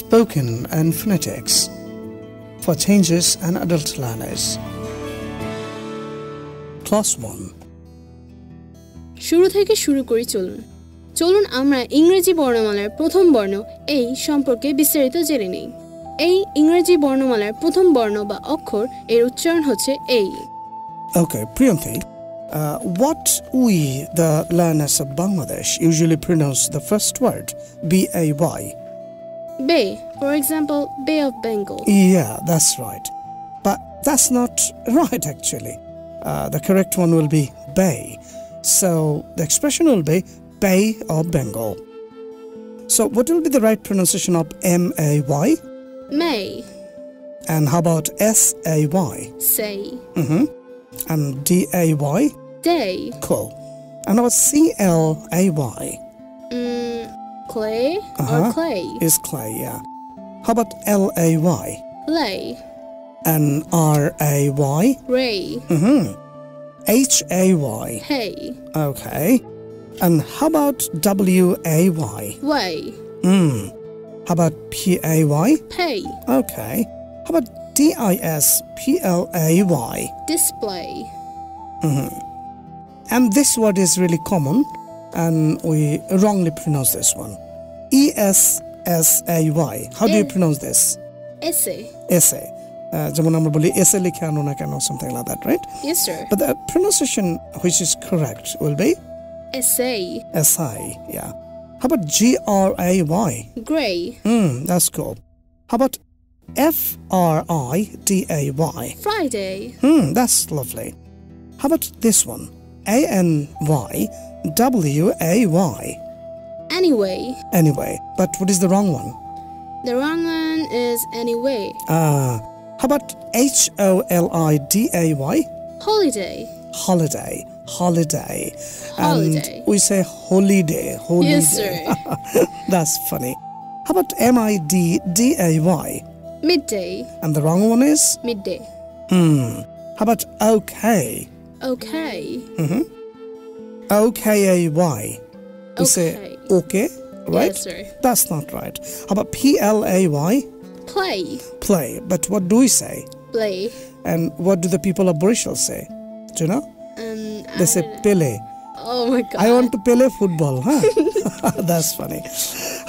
spoken and phonetics for changes and adult learners. Class 1 শুরু থেকে শুরু করি চলুন। চলুন আমরা ইংরেজি বর্ণমালার প্রথম বর্ণ এই সম্পর্কে বিস্তারিত জেনে নেই। এই ইংরেজি বর্ণমালার প্রথম বর্ণ বা অক্ষর এর উচ্চারণ হচ্ছে এই। Okay, Priyanti, what we, the learners of Bangladesh, usually pronounce the first word, B-A-Y. Bay, for example, Bay of Bengal. Yeah, that's right. But that's not right, actually. The correct one will be Bay. So, the expression will be Bay of Bengal. So, what will be the right pronunciation of M-A-Y? May. And how about S-A-Y? Say. And D-A-Y? Day. Cool. And how about C-L-A-Y? Clay or clay? Is clay, yeah. How about L-A-Y? Lay. And R-A-Y? Ray. H-A-Y. Hey. Okay. And how about W-A-Y? Way. How about P-A-Y? Pay. Okay. How about D-I-S-P-L-A-Y? Display. And this word is really common, and we wrongly pronounce this one. E-S-S-A-Y. How do you pronounce this? Essay. Essay. Something like that, right? Yes, sir. But the pronunciation which is correct will be? Essay. Essay, yeah. How about G-R-A-Y? Grey. That's cool. How about F-R-I-D-A-Y? Friday. That's lovely. How about this one? A-N-Y-W-A-Y? Anyway. Anyway. But what is the wrong one? The wrong one is anyway. How about H-O-L-I-D-A-Y? Holiday. Holiday. Holiday. Holiday. And we say holiday. Holiday. Yes, sir. That's funny. How about M-I-D-D-A-Y? Midday. And the wrong one is? Midday. How about okay? Okay. O-K-A-Y. We say okay, right? Yes, sir. That's not right. How about P-L-A-Y? Play. Play. But what do we say? Play. And what do the people of Borishal say? Do you know? They say Pele. Oh my God. I want to Pele football, huh? That's funny.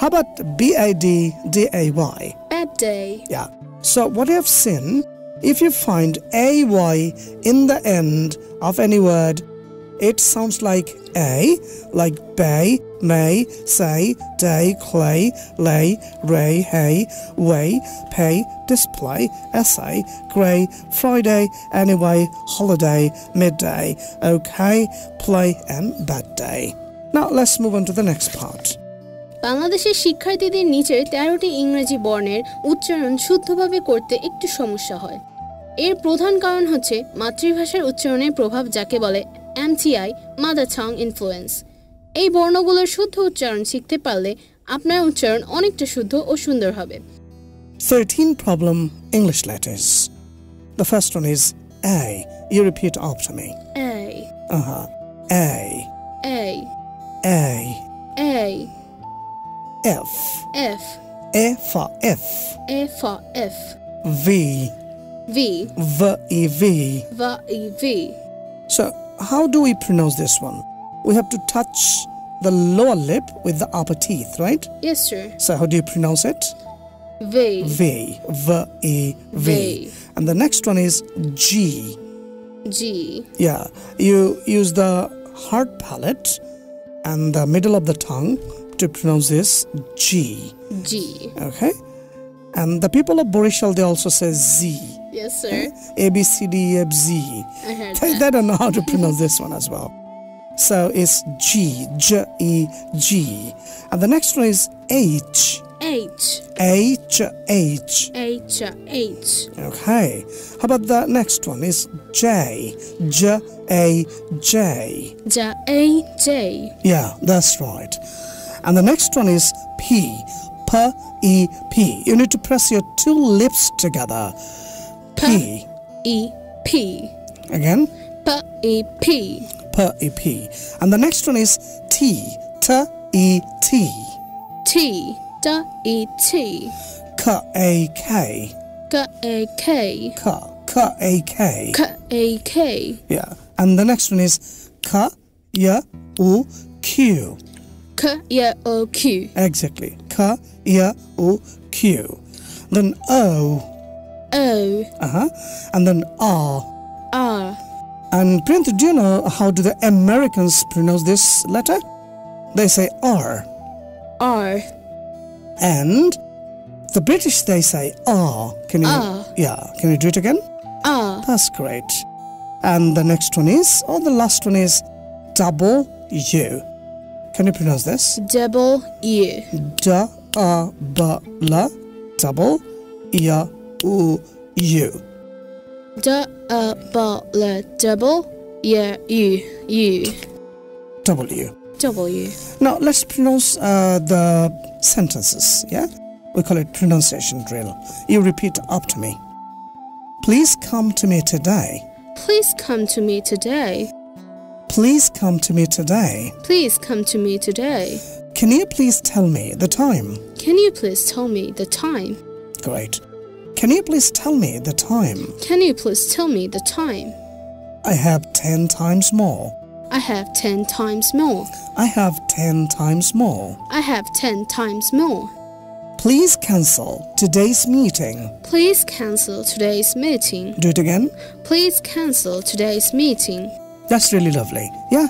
How about B-I-D-D-A-Y? Bad day. Yeah. So what you have seen, if you find A-Y in the end of any word, it sounds like A, like bay, may, say, day, clay, lay, ray, hay, way, pay, display, essay, grey, Friday, anyway, holiday, midday, okay, play and bad day. Now let's move on to the next part. বাংলাদেশের শিক্ষার্থীদের নিচে ১৩টি ইংরেজি বর্ণের উচ্চারণ শুদ্ধভাবে করতে একটু সমস্যা হয়। এর প্রধান কারণ হচ্ছে মাতৃভাষার উচ্চারণের প্রভাব, যাকে বলে MTI, mother tongue influence. এই বর্ণগুলোর শুদ্ধ উচ্চারণ শিখতে পারলে আপনার উচ্চারণ অনেকটা শুদ্ধ ও সুন্দর হবে। 13 problem English letters. The first one is A. You repeat after me. A. A. A. A. A. F. F. A for F. A for F. V. V. V E V. V E V. So how do we pronounce this one? We have to touch the lower lip with the upper teeth, right? Yes, sir. So how do you pronounce it? V. V. V-E-V. V. And the next one is G. G. Yeah. You use the hard palate and the middle of the tongue to pronounce this G. G. Okay? And the people of Borishal, they also say Z. Yes, sir. A, B, C, D, E, F, Z. I heard that. They don't know how to pronounce this one as well. So it's G, J, E, G. And the next one is H. H. H, H. H, H. Okay. How about the next one is J. J, A, J. J, A, J. Yeah, that's right. And the next one is P. P, E, P. You need to press your two lips together. P. E. P. Again. P. E. P. P. E. P. And the next one is T. T. E. T. T. T. E. T. K-A-K. K-A-K. K. K-A-K. K-A-K. Yeah. And the next one is K-Y-O-Q. K-Y-O-Q. Exactly. K-Y-O-Q. Then O. O. Uh-huh. And then R. R. And Priyanti, do you know how do the Americans pronounce this letter? They say R. R. And the British, they say R. Can you? R. Yeah. Can you do it again? R. That's great. And the next one is, or the last one is, W. Can you pronounce this? W. D-A-B-L-E-W-U. D-A-B-L-E-W-U. W. W. Now let's pronounce the sentences, yeah? We call it pronunciation drill. You repeat after me. Please come to me today. Please come to me today. Please come to me today. Please come to me today. Can you please tell me the time? Can you please tell me the time? Great. Can you please tell me the time? Can you please tell me the time? I have 10 times more. I have 10 times more. I have 10 times more. I have 10 times more. Please cancel today's meeting. Please cancel today's meeting. Do it again. Please cancel today's meeting. That's really lovely. Yeah.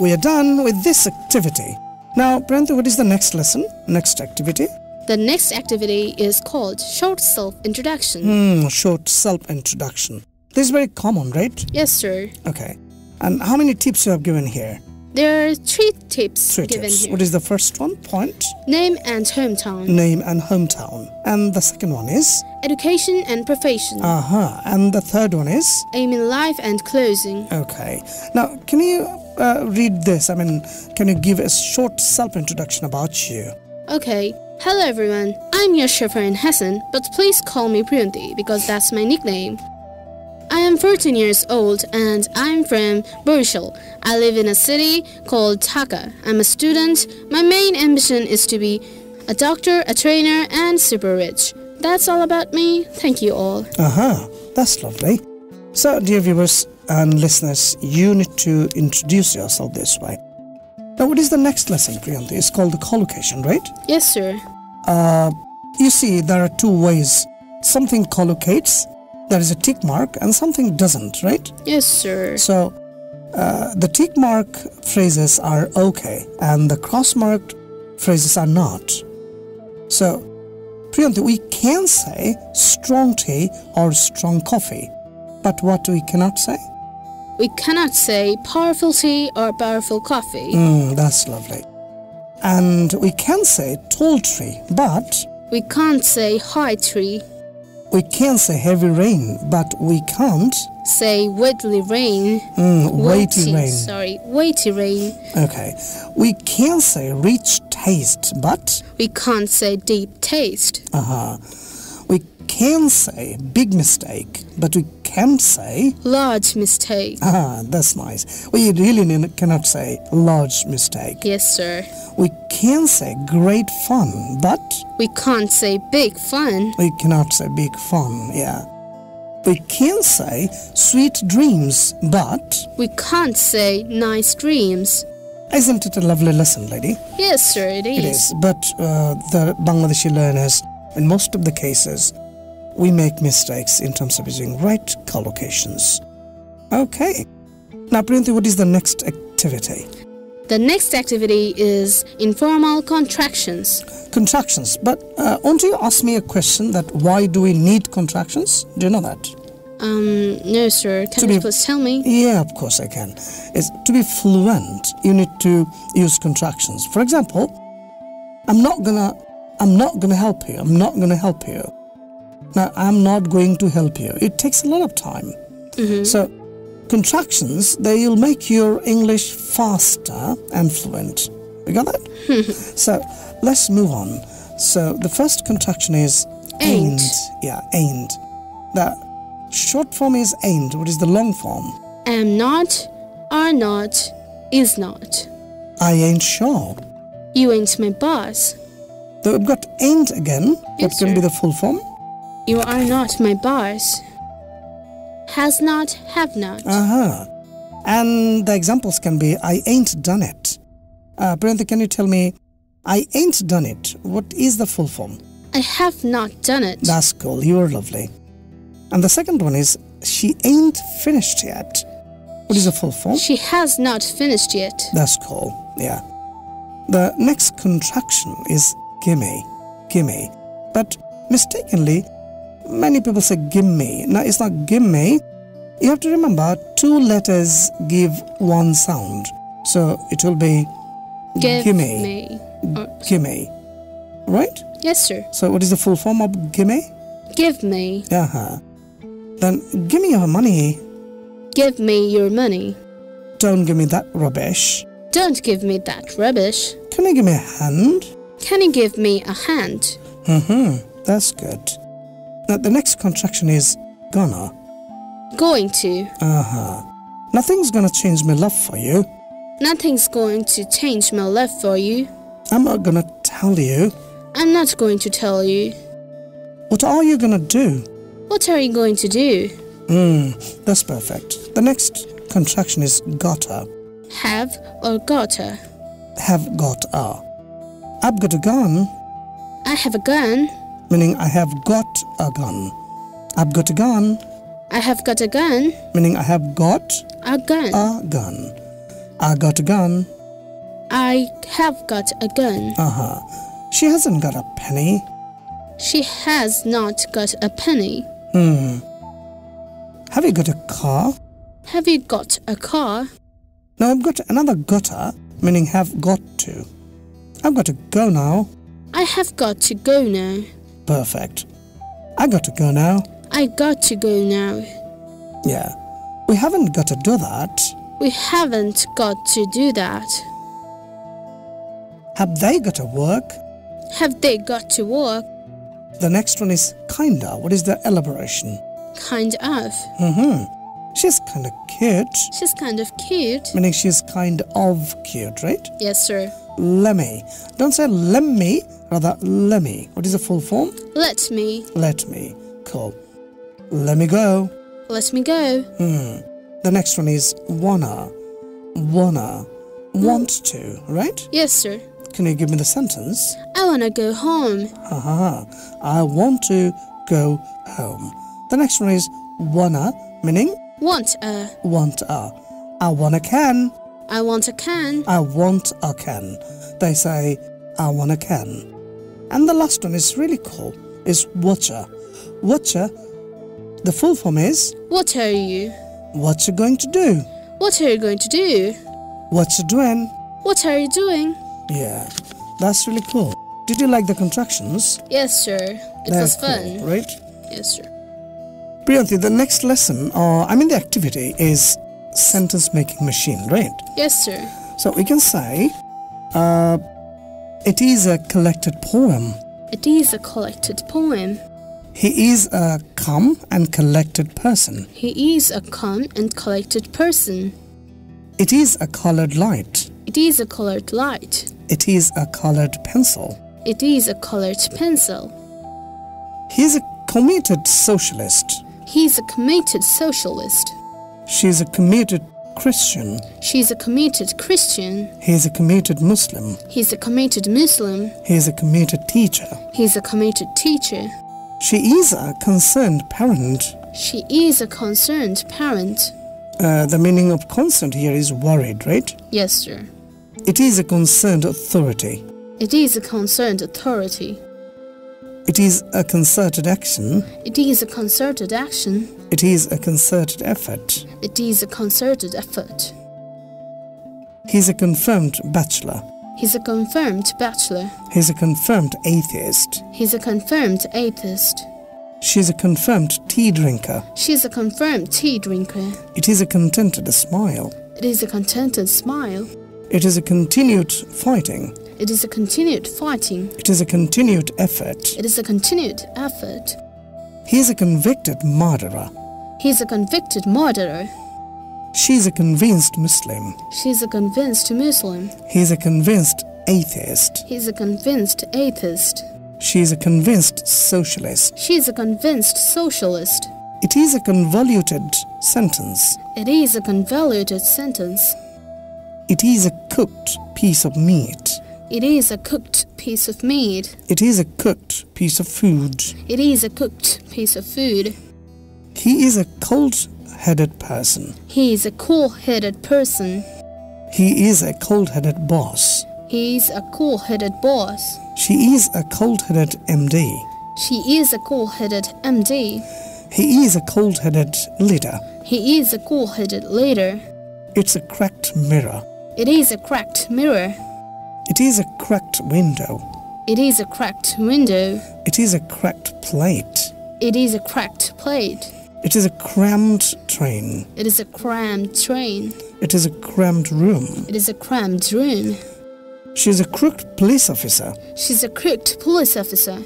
We are done with this activity. Now, Priyanti, what is the next lesson? Next activity? The next activity is called short self-introduction. Short self-introduction. This is very common, right? Yes, sir. Okay. And how many tips you have given here? There are 3 tips given here. What is the first one? Point? Name and hometown. Name and hometown. And the second one is? Education and profession. Aha. And the third one is? Aim in life and closing. Okay. Now, can you read this? I mean, can you give a short self-introduction about you? Okay. Hello, everyone. I'm your chauffeur Hassan, but please call me Priyanti because that's my nickname. I am 14 years old and I'm from Borishal. I live in a city called Dhaka. I'm a student. My main ambition is to be a doctor, a trainer and super rich. That's all about me. Thank you all. Aha, that's lovely. So, dear viewers and listeners, you need to introduce yourself this way. Now, what is the next lesson, Priyanti? It's called the collocation, right? Yes, sir. You see, there are 2 ways. Something collocates. There is a tick mark and something doesn't, right? Yes, sir. So, the tick mark phrases are okay and the cross marked phrases are not. So, Priyanti, we can say strong tea or strong coffee, but what we cannot say? We cannot say powerful tea or powerful coffee. That's lovely. And we can say tall tree, but we can't say high tree. We can say heavy rain, but we can't say weighty rain. Weighty rain. Sorry, weighty rain. Okay. We can say rich taste, but we can't say deep taste. We can say big mistake, but we can't say large mistake. That's nice. We really cannot say large mistake. Yes, sir. We can say great fun, but we can't say big fun. We cannot say big fun, yeah. We can say sweet dreams, but we can't say nice dreams. Isn't it a lovely lesson, lady? Yes, sir, it is. It is, but the Bangladeshi learners, in most of the cases, we make mistakes in terms of using right collocations. Okay. Now, Priyanti, what is the next activity? The next activity is informal contractions. Contractions. But won't you ask me a question that why do we need contractions? Do you know that? No, sir. Can you please tell me? Yeah, of course I can. It's to be fluent, you need to use contractions. For example, I'm not gonna help you. I'm not gonna help you. Now, I'm not going to help you. It takes a lot of time. So, contractions, they will make your English faster and fluent. You got that? So, let's move on. So, the first contraction is ain't. Yeah, ain't. The short form is ain't. What is the long form? Am not, are not, is not. I ain't sure. You ain't my boss. Though I've got ain't again, yes, what can be the full form? You are not my boss. Has not, have not. Aha. And the examples can be, I ain't done it. Priyanti, can you tell me, I ain't done it, what is the full form? I have not done it. That's cool, you are lovely. And the second one is, she ain't finished yet. What is the full form? She has not finished yet. That's cool, yeah. The next contraction is gimme, gimme. But mistakenly, many people say gimme. Now, it's not gimme. You have to remember, two letters give one sound. So, it will be give gimme, me. Gimme, right? Yes, sir. So, what is the full form of gimme? Give me. Uh-huh. Then, give me your money. Give me your money. Don't give me that rubbish. Don't give me that rubbish. Can you give me a hand? Can you give me a hand? Mm-hmm. That's good. Now, the next contraction is gonna. Going to. Uh-huh. Nothing's gonna change my love for you. Nothing's going to change my love for you. I'm not gonna tell you. I'm not going to tell you. What are you gonna do? What are you going to do? That's perfect. The next contraction is gotta. Have or gotta? Have gotta. I've got a gun. I have a gun. Meaning I have got a gun. I've got a gun. I have got a gun. Meaning I have got a gun. A gun. I got a gun. I have got a gun. Uh-huh. She hasn't got a penny. She has not got a penny. Have you got a car? Have you got a car? Now I've got another gotta, meaning have got to. I've got to go now. I have got to go now. Perfect. I got to go now. I got to go now. Yeah. We haven't got to do that. We haven't got to do that. Have they got to work? Have they got to work? The next one is kinda. What is the elaboration? Kind of. She's kind of cute. She's kind of cute. Meaning she's kind of cute, right? Yes, sir. Lemme. Don't say lemme, rather lemme. What is the full form? Let me. Let me. Cool. Let me go. Let me go. The next one is wanna. Wanna. Want to, right? Yes, sir. Can you give me the sentence? I wanna go home. Aha. I want to go home. The next one is wanna, meaning? Want a. Want a. I want a can. I want a can. I want a can. They say, I want a can. And the last one is really cool. It's whatcha. Whatcha. The full form is? What are you? What you going to do? What are you going to do? What you doing? What are you doing? Yeah, that's really cool. Did you like the contractions? Yes, sir. It was fun. Cool, right? Yes, sir. Priyanti, the next lesson, or I mean the activity, is sentence-making machine, right? Yes, sir. So we can say, it is a collected poem. It is a collected poem. He is a calm and collected person. He is a calm and collected person. It is a coloured light. It is a coloured light. It is a coloured pencil. It is a coloured pencil. He is a committed socialist. He is a committed socialist. She is a committed Christian. She is a committed Christian. He is a committed Muslim. He is a committed Muslim. He is a committed teacher. He is a committed teacher. She is a concerned parent. She is a concerned parent. The meaning of concerned here is worried, right? Yes, sir. It is a concerned authority. It is a concerned authority. It is a concerted action. It is a concerted action. It is a concerted effort. It is a concerted effort. He's a confirmed bachelor. He's a confirmed bachelor. He's a confirmed atheist. He's a confirmed atheist. She's a confirmed tea drinker. She's a confirmed tea drinker. It is a contented smile. It is a contented smile. It is a continued fighting. It is a continued fighting. It is a continued effort. It is a continued effort. He is a convicted murderer. He is a convicted murderer. She is a convinced Muslim. She is a convinced Muslim. He is a convinced atheist. He's a convinced atheist. She's a convinced socialist. She's a convinced socialist. It is a convoluted sentence. It is a convoluted sentence. It is a cooked piece of meat. It is a cooked piece of meat. It is a cooked piece of food. It is a cooked piece of food. He is a cold-headed person. He is a cool-headed person. He is a cold-headed boss. He is a cool-headed boss. She is a cold-headed MD. She is a cool-headed MD. He is a cold-headed leader. He is a cool-headed leader. It's a cracked mirror. It is a cracked mirror. It is a cracked window. It is a cracked window. It is a cracked plate. It is a cracked plate. It is a crammed train. It is a crammed train. It is a crammed room. It is a crammed room. She's a crooked police officer. She's a crooked police officer.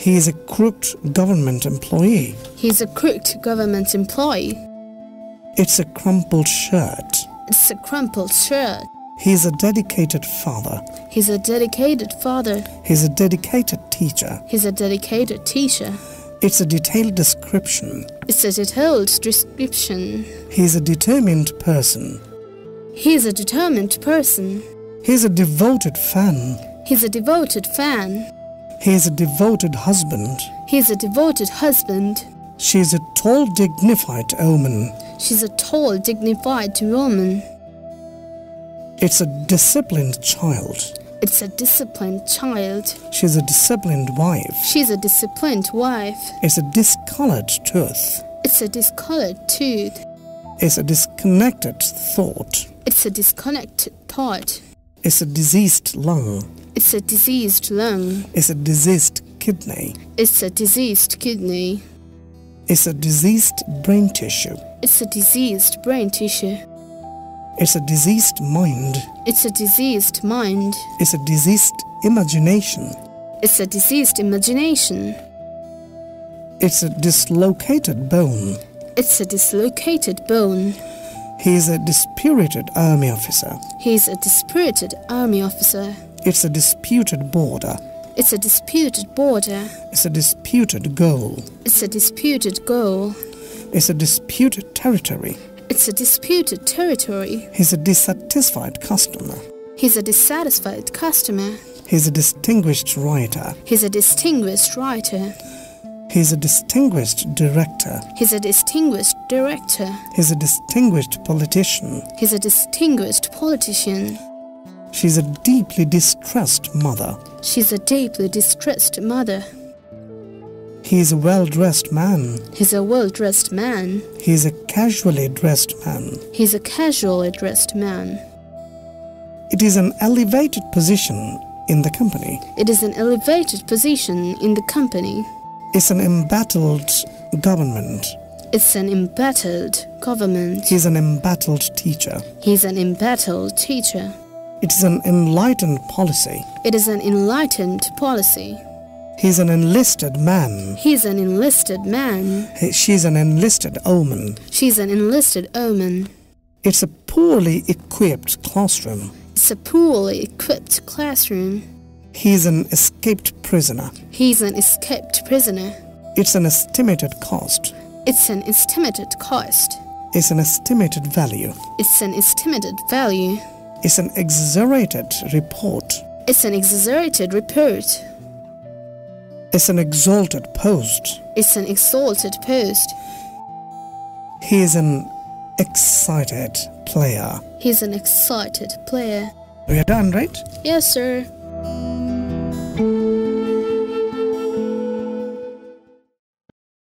He is a crooked government employee. He's a crooked government employee. It's a crumpled shirt. It's a crumpled shirt. He's a dedicated father. He's a dedicated father. He's a dedicated teacher. He's a dedicated teacher. It's a detailed description. It's a detailed description. He's a determined person. He's a determined person. He's a devoted fan. He's a devoted fan. He is a devoted husband. He is a devoted husband. She is a tall, dignified woman. She's a tall, dignified woman. It's a disciplined child. It's a disciplined child. She's a disciplined wife. She's a disciplined wife. It's a discolored tooth. It's a discolored tooth. It's a disconnected thought. It's a disconnected thought. It's a diseased lung. It's a diseased lung. It's a diseased kidney. It's a diseased kidney. It's a diseased brain tissue. It's a diseased brain tissue. It's a diseased mind. It's a diseased mind. It's a diseased imagination. It's a diseased imagination. It's a dislocated bone. It's a dislocated bone. He is a dispirited army officer. He is a dispirited army officer. It's a disputed border. It's a disputed border. It's a disputed goal. It's a disputed goal. It's a disputed territory. It's a disputed territory. He's a dissatisfied customer. He's a dissatisfied customer. He's a distinguished writer. He's a distinguished writer. He's a distinguished director. He's a distinguished director. He's a distinguished politician. He's a distinguished politician. She's a deeply distressed mother. She's a deeply distressed mother. He's a well-dressed man. He's a well-dressed man. He's a casually dressed man. He's a casually dressed man. It is an elevated position in the company. It is an elevated position in the company. It's an embattled government. It's an embattled government. He's an embattled teacher. He's an embattled teacher. It is an enlightened policy. It is an enlightened policy. He's an enlisted man. He's an enlisted man. She's an enlisted woman. She's an enlisted woman. It's a poorly equipped classroom. It's a poorly equipped classroom. He's an escaped prisoner. He's an escaped prisoner. It's an estimated cost. It's an estimated cost. It's an estimated value. It's an estimated value. It's an exaggerated report. It's an exaggerated report. It's an exalted post. It's an exalted post. He is an excited player. He's an excited player. We are done, right? Yes, sir.